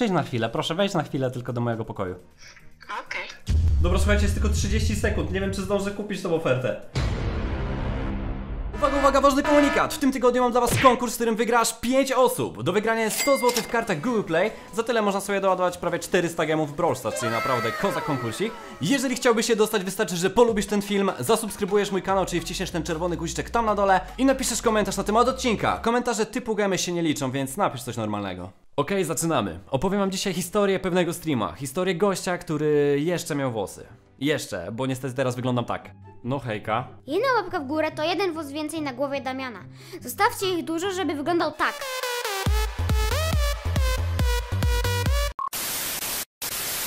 Przyjdź na chwilę, proszę, wejdź na chwilę tylko do mojego pokoju. Okej. Dobra, słuchajcie, jest tylko 30 sekund. Nie wiem, czy zdążę kupić tą ofertę. Uwaga, uwaga, ważny komunikat! W tym tygodniu mam dla was konkurs, w którym wygrasz 5 osób. Do wygrania jest 100 zł w kartach Google Play. Za tyle można sobie doładować prawie 400 gemów w Brawl Stars, czyli naprawdę kozak konkursik. Jeżeli chciałbyś się dostać, wystarczy, że polubisz ten film, zasubskrybujesz mój kanał, czyli wciśniesz ten czerwony guziczek tam na dole i napiszesz komentarz na temat odcinka. Komentarze typu gemy się nie liczą, więc napisz coś normalnego. Okej, zaczynamy. Opowiem wam dzisiaj historię pewnego streama. Historię gościa, który jeszcze miał włosy. Jeszcze, bo niestety teraz wyglądam tak. No hejka. Jedna łapka w górę to jeden włos więcej na głowie Damiana. Zostawcie ich dużo, żeby wyglądał tak.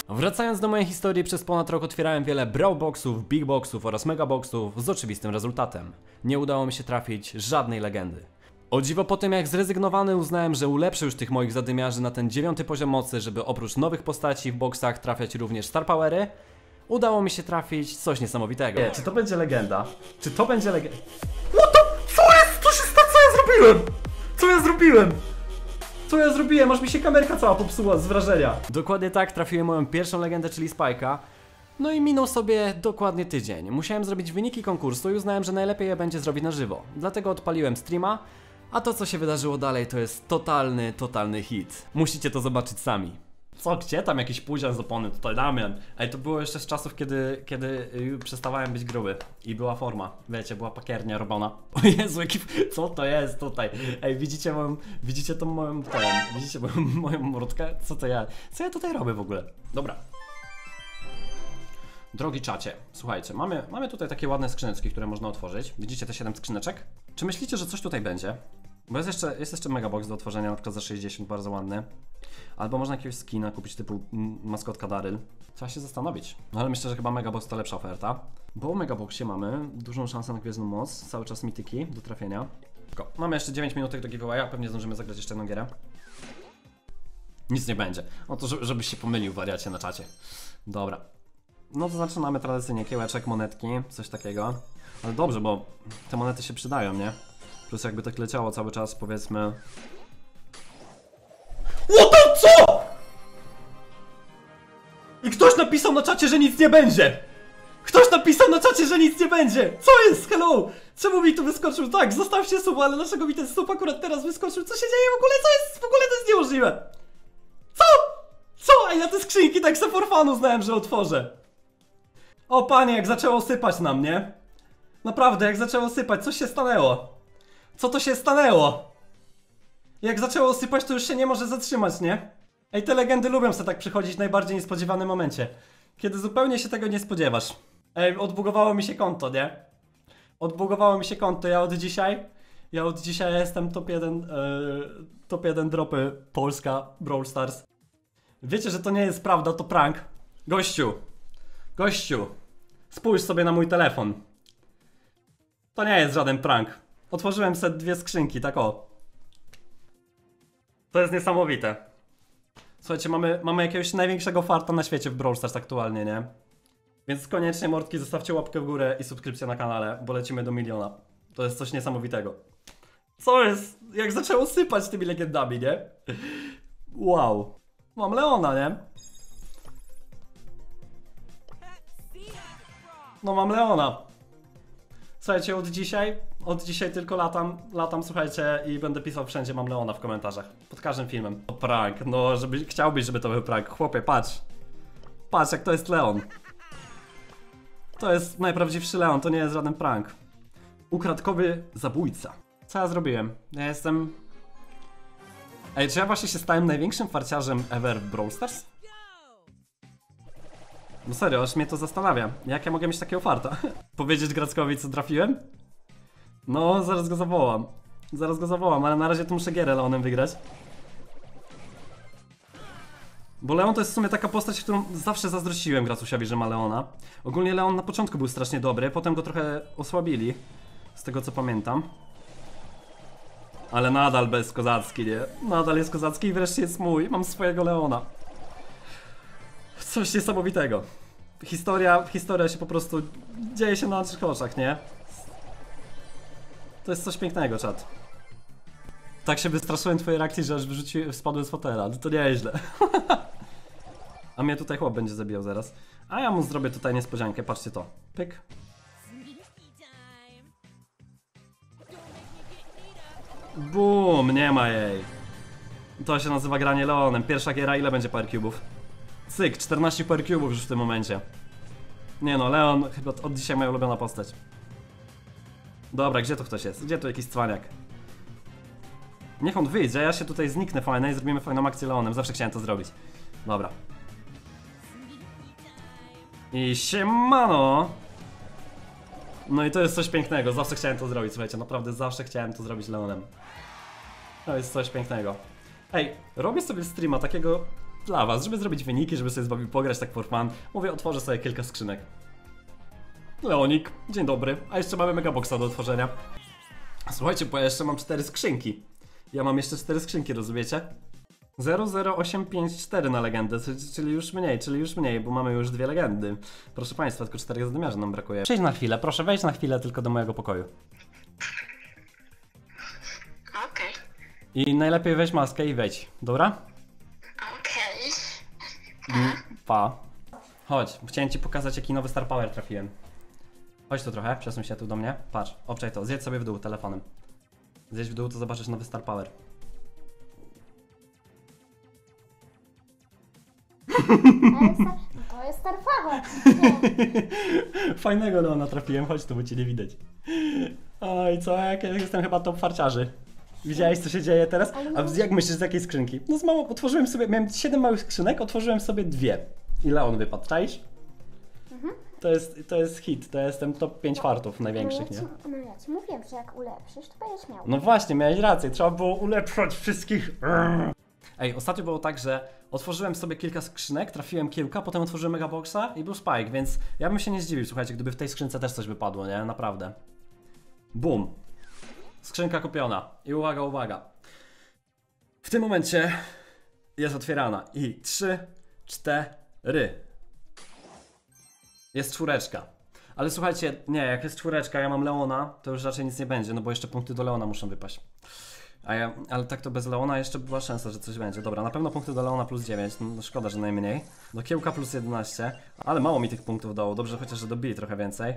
Wracając do mojej historii, przez ponad rok otwierałem wiele brawl boxów, big boxów oraz mega boxów z oczywistym rezultatem. Nie udało mi się trafić żadnej legendy. O dziwo, po tym jak zrezygnowany uznałem, że ulepszę już tych moich zadymiarzy na ten 9. poziom mocy, żeby oprócz nowych postaci w boxach trafiać również star powery, udało mi się trafić coś niesamowitego. Czy to będzie legenda? Czy to będzie legenda? What the... Co jest? Co ja zrobiłem? Co ja zrobiłem? Aż mi się kamerka cała popsuła z wrażenia. Dokładnie tak, trafiłem moją pierwszą legendę, czyli Spike'a. No i minął sobie dokładnie tydzień. Musiałem zrobić wyniki konkursu i uznałem, że najlepiej je będzie zrobić na żywo. Dlatego odpaliłem streama. A to, co się wydarzyło dalej, to jest totalny hit. Musicie to zobaczyć sami. Co, gdzie tam jakiś pudzian z opony, tutaj Damian. Ej, to było jeszcze z czasów, kiedy przestawałem być gruby i była forma, wiecie, była pakiernia robiona. O Jezu, jaki... co to jest tutaj? Ej, widzicie moją, widzicie tą moją, widzicie moją mordkę? Co ja tutaj robię w ogóle? Dobra. Drogi czacie, słuchajcie, mamy tutaj takie ładne skrzyneczki, które można otworzyć. Widzicie te 7 skrzyneczek? Czy myślicie, że coś tutaj będzie? Bo jest jeszcze megabox do otworzenia, na przykład za 60, bardzo ładny. Albo można jakiegoś skina kupić typu maskotka Daryl. Trzeba się zastanowić. No ale myślę, że chyba megabox to lepsza oferta. Bo w megaboxie mamy dużą szansę na gwiezdną moc, cały czas mityki do trafienia. Tylko mamy jeszcze 9 minutek do giveawaya, pewnie zdążymy zagrać jeszcze jedną gierę. Nic nie będzie. O to, żebyś się pomylił, wariacie na czacie. Dobra. No to zaczynamy tradycyjnie, kiełeczek, monetki, coś takiego. Ale dobrze, bo te monety się przydają, nie? Plus jakby tak leciało cały czas, powiedzmy... O to co?! I ktoś napisał na czacie, że nic nie będzie! Ktoś napisał na czacie, że nic nie będzie! Co jest? Hello! Czemu mi tu wyskoczył? Tak, zostawcie suba, ale dlaczego mi ten sub akurat teraz wyskoczył? Co się dzieje w ogóle? Co jest? W ogóle to jest niemożliwe! Co?! Co?! A ja te skrzynki tak se for fun uznałem, że otworzę! O panie, jak zaczęło sypać na mnie! Naprawdę, jak zaczęło sypać, coś się stanęło! Co to się stanęło? Jak zaczęło sypać, to już się nie może zatrzymać, nie? Ej, te legendy lubią sobie tak przychodzić w najbardziej niespodziewanym momencie. Kiedy zupełnie się tego nie spodziewasz. Ej, odbugowało mi się konto, nie? Odbugowało mi się konto, ja od dzisiaj jestem top 1 dropy Polska Brawl Stars. Wiecie, że to nie jest prawda, to prank. Gościu, spójrz sobie na mój telefon. To nie jest żaden prank. Otworzyłem sobie dwie skrzynki, tak o. To jest niesamowite. Słuchajcie, mamy jakiegoś największego farta na świecie w Brawl Stars aktualnie, nie? Więc koniecznie, mordki, zostawcie łapkę w górę i subskrypcję na kanale, bo lecimy do 1 miliona. To jest coś niesamowitego. Co jest? Jak zaczęło sypać tymi legendami, nie? Wow. Mam Leona, nie? No mam Leona. Słuchajcie, od dzisiaj tylko latam, słuchajcie, i będę pisał wszędzie mam Leona w komentarzach. Pod każdym filmem. O prank, no chciałbyś, żeby to był prank. Chłopie, patrz. Patrz, jak to jest Leon. To jest najprawdziwszy Leon, to nie jest żaden prank. Ukradkowy zabójca. Co ja zrobiłem? Ja jestem... Ej, czy ja właśnie się stałem największym farciarzem ever w Brawl Stars? No serio, aż mnie to zastanawia. Jak ja mogę mieć takiego farta? Powiedzieć Grackowi, co trafiłem? No, zaraz go zawołam, ale na razie to muszę gierę Leonem wygrać. Bo Leon to jest w sumie taka postać, którą zawsze zazdrościłem Gracusiowi, że ma Leona. Ogólnie Leon na początku był strasznie dobry, potem go trochę osłabili, z tego co pamiętam. Ale nadal bez kozacki, nie? Nadal jest kozacki i wreszcie jest mój, mam swojego Leona. Coś niesamowitego. Historia się po prostu dzieje się na naszych oczach, nie? To jest coś pięknego, czat. Tak się wystraszyłem twojej reakcji, że aż spadłem z fotela. No to nieźle. A mnie tutaj chłop będzie zabijał zaraz. A ja mu zrobię tutaj niespodziankę, patrzcie to. Pyk. Bum, nie ma jej. To się nazywa granie Leonem. Pierwsza giera, ile będzie power cube'ów? Cyk, 14 power cube'ów już w tym momencie. Nie no, Leon chyba od dzisiaj moja ulubiona postać. Dobra, gdzie tu ktoś jest? Gdzie tu jakiś cwaniak? Niech on wyjdzie, ja się tutaj zniknę fajnie i zrobimy fajną akcję Leonem. Zawsze chciałem to zrobić. Dobra. I siemano! No i to jest coś pięknego, zawsze chciałem to zrobić, słuchajcie, naprawdę zawsze chciałem to zrobić Leonem. To jest coś pięknego. Ej, robię sobie streama takiego dla was, żeby zrobić wyniki, żeby sobie z wami pograć tak for fun. Mówię, otworzę sobie kilka skrzynek. Leonik, dzień dobry, a jeszcze mamy megaboxa do otworzenia. Słuchajcie, bo ja jeszcze mam 4 skrzynki. Ja mam jeszcze 4 skrzynki, rozumiecie? 00854 na legendę, czyli już mniej, bo mamy już 2 legendy. Proszę państwa, tylko 4 zadymiarzy nam brakuje. Przejdź na chwilę, proszę wejść na chwilę tylko do mojego pokoju. Okej. I najlepiej weź maskę i wejdź, dobra? Okej. Pa. Chodź, chciałem ci pokazać jaki nowy Star Power trafiłem. Chodź tu trochę, przesuń się tu do mnie, patrz, obczaj to, zjedź sobie w dół telefonem. Zjedź w dół, to zobaczysz nowy Star Power. To jest Star Power. Fajnego Leona trafiłem, chodź tu, bo cię nie widać. Oj, co, jak jestem chyba top farciarzy. Widziałeś co się dzieje teraz? A jak myślisz z jakiej skrzynki? No z małą, otworzyłem sobie, miałem 7 małych skrzynek, otworzyłem sobie 2. I Leon wypadł, czaisz? Mhm. To jest hit, to jestem top 5 fartów największych, nie? No ja ci mówiłem, że jak ulepszysz, to będziesz miał. No właśnie, miałeś rację, trzeba było ulepszać wszystkich. Ej, ostatnio było tak, że otworzyłem sobie kilka skrzynek, trafiłem kilka, potem otworzyłem megaboxa i był Spike, więc ja bym się nie zdziwił, słuchajcie, gdyby w tej skrzynce też coś wypadło, nie? Naprawdę. Bum. Skrzynka kupiona. I uwaga, uwaga. W tym momencie jest otwierana i 3, 4. Jest 4. Ale słuchajcie, nie, jak jest 4, ja mam Leona, to już raczej nic nie będzie, no bo jeszcze punkty do Leona muszą wypaść. Ale tak to bez Leona jeszcze była szansa, że coś będzie. Dobra, na pewno punkty do Leona plus 9, no szkoda, że najmniej. Do Kiełka plus 11, ale mało mi tych punktów dało, dobrze chociaż, że dobili trochę więcej.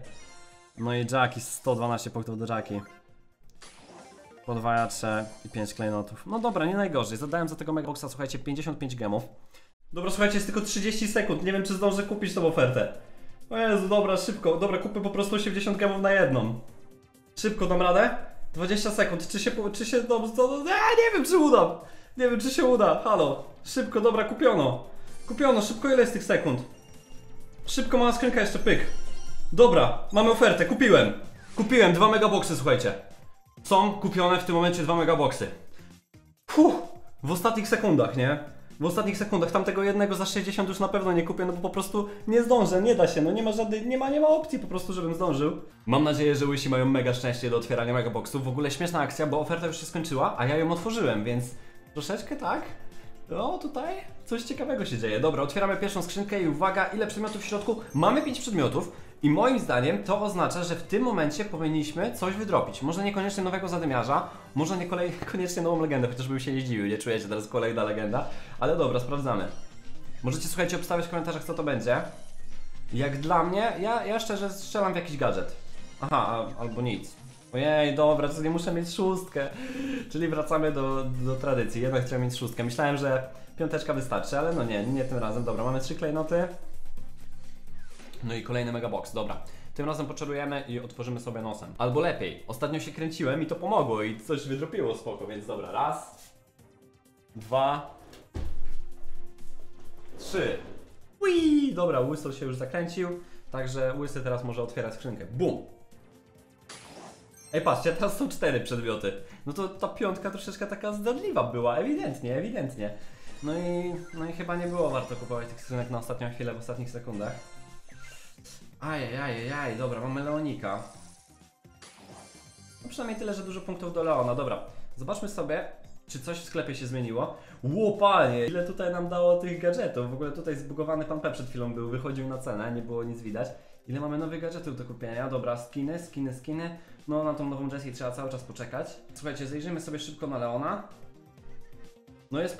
No i Jackie, 112 punktów do Jackie. Podwajacze i 5 klejnotów. No dobra, nie najgorzej, zadałem za tego megaboxa, słuchajcie, 55 gemów. Dobra, słuchajcie, jest tylko 30 sekund, nie wiem czy zdążę kupić tą ofertę. O Jezu, dobra, szybko, dobra, kupię po prostu 80 gemów na jedną. Szybko, dam radę? 20 sekund, czy się nie wiem, czy udam. Nie wiem, czy się uda, halo. Szybko, dobra, kupiono. Kupiono, szybko, ile jest tych sekund? Szybko, mała skrzynka jeszcze, pyk. Dobra, mamy ofertę, kupiłem. Kupiłem 2 megaboxy, słuchajcie. Są kupione w tym momencie 2 megaboxy. Fuh, w ostatnich sekundach, nie? W ostatnich sekundach, tamtego jednego za 60 już na pewno nie kupię, no bo po prostu nie zdążę, nie da się, no nie ma opcji po prostu, żebym zdążył. Mam nadzieję, że łysi mają mega szczęście do otwierania megaboxów. W ogóle śmieszna akcja, bo oferta już się skończyła, a ja ją otworzyłem, więc troszeczkę tak. No tutaj coś ciekawego się dzieje. Dobra, otwieramy pierwszą skrzynkę i uwaga, ile przedmiotów w środku? Mamy 5 przedmiotów i moim zdaniem to oznacza, że w tym momencie powinniśmy coś wydropić. Może niekoniecznie nowego zadymiarza, może niekoniecznie nową legendę, chociaż bym się nie zdziwił, nie czujecie, teraz kolejna legenda. Ale dobra, sprawdzamy. Możecie, słuchajcie, obstawiać w komentarzach co to będzie. Jak dla mnie, ja szczerze strzelam w jakiś gadżet. Aha, albo nic. Ojej, dobra, to nie muszę mieć szóstkę. Czyli wracamy do tradycji, jednak chciałem mieć 6. Myślałem, że 5 wystarczy, ale no nie tym razem. Dobra, mamy 3 klejnoty. No i kolejny megabox, dobra. Tym razem poczarujemy i otworzymy sobie nosem. Albo lepiej, ostatnio się kręciłem i to pomogło i coś wydropiło spoko, więc dobra, raz. 2. 3. Ui, dobra, łysol się już zakręcił. Także łysy teraz może otwierać skrzynkę, bum. Ej, patrzcie, teraz są 4 przedmioty. No to ta 5 troszeczkę taka zdradliwa była, ewidentnie, ewidentnie. No i chyba nie było warto kupować tych skrzynek na ostatnią chwilę, w ostatnich sekundach. Ajajajaj, dobra, mamy Leonika. No przynajmniej tyle, że dużo punktów do Leona, dobra. Zobaczmy sobie, czy coś w sklepie się zmieniło. Łopanie, ile tutaj nam dało tych gadżetów. W ogóle tutaj zbugowany pan P przed chwilą był, wychodził na cenę, nie było nic widać. Ile mamy nowych gadżetów do kupienia? Dobra, skiny. No, na tą nową Jessie trzeba cały czas poczekać. Słuchajcie, zajrzyjmy sobie szybko na Leona. No jest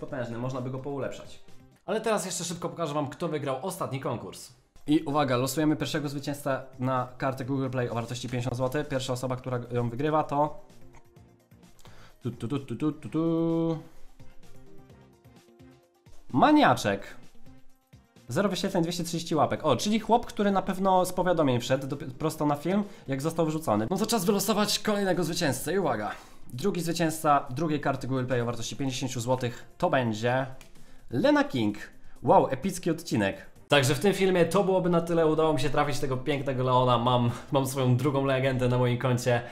potężny, można by go poulepszać. Ale teraz jeszcze szybko pokażę wam, kto wygrał ostatni konkurs. I uwaga, losujemy pierwszego zwycięzcę na kartę Google Play o wartości 50 zł. Pierwsza osoba, która ją wygrywa, to... Maniaczek. 0 wyświetleń, 230 łapek. O, czyli chłop, który na pewno z powiadomień wszedł prosto na film, jak został wrzucony. No to czas wylosować kolejnego zwycięzcę i uwaga. Drugi zwycięzca drugiej karty Google Play o wartości 50 zł to będzie... Lena King. Wow, epicki odcinek. Także w tym filmie to byłoby na tyle. Udało mi się trafić tego pięknego Leona. Mam swoją drugą legendę na moim koncie.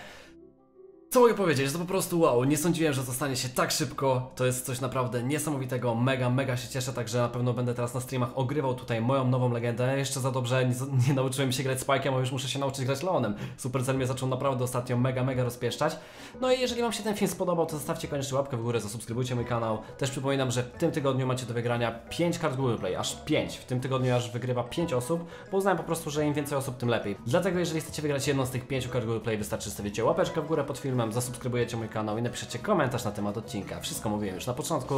Co mogę powiedzieć? To po prostu wow, nie sądziłem, że zostanie się tak szybko. To jest coś naprawdę niesamowitego, mega się cieszę, także na pewno będę teraz na streamach ogrywał tutaj moją nową legendę. Jeszcze za dobrze nie nauczyłem się grać Spike'em, a już muszę się nauczyć grać Leonem. Supercell mnie zaczął naprawdę ostatnio mega rozpieszczać. No i jeżeli wam się ten film spodobał, to zostawcie koniecznie łapkę w górę, zasubskrybujcie mój kanał. Też przypominam, że w tym tygodniu macie do wygrania 5 kart Google Play, aż 5. W tym tygodniu aż wygrywa 5 osób, bo uznałem po prostu, że im więcej osób, tym lepiej. Dlatego jeżeli chcecie wygrać jedną z tych 5 kart Google Play, wystarczy stawicie łapeczkę w górę pod filmem, zasubskrybujecie mój kanał i napiszecie komentarz na temat odcinka. Wszystko mówiłem już na początku.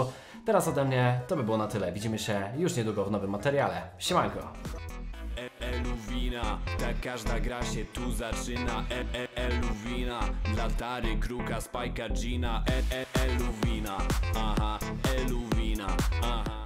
Teraz ode mnie to by było na tyle. Widzimy się już niedługo w nowym materiale. Siemanko! Eluwina, tak każda gra się tu zaczyna. Eluwina, dla Dary, Kruka, Spike'a, Gina. Eluwina, aha, Eluwina, aha.